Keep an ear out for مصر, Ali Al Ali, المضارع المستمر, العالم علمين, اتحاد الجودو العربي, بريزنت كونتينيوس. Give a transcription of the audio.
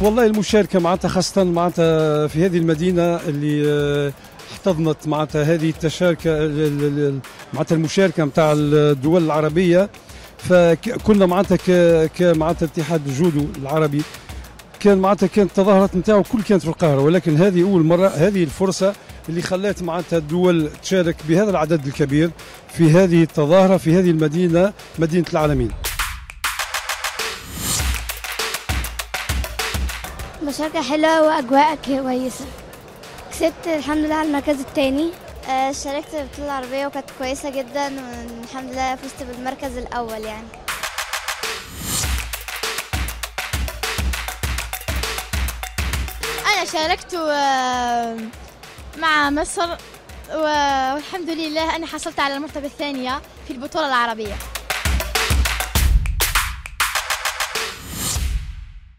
والله المشاركة معناتها خاصة معناتها في هذه المدينة اللي احتضنت معناتها هذه التشاركة معناتها المشاركة نتاع الدول العربية، فكنا معناتها معناتها اتحاد الجودو العربي كان معناتها كانت التظاهرات نتاعو كل كانت في القاهرة، ولكن هذه أول مرة، هذه الفرصة اللي خلات معناتها الدول تشارك بهذا العدد الكبير في هذه التظاهرة في هذه المدينة، مدينة العالمين. مشاركة حلوة وأجواء كويسة. كسبت الحمد لله على المركز الثاني. شاركت في البطولة العربية وكانت كويسة جدا، والحمد لله فزت بالمركز الأول يعني. أنا شاركت مع مصر والحمد لله أنا حصلت على المرتبة الثانية في البطولة العربية.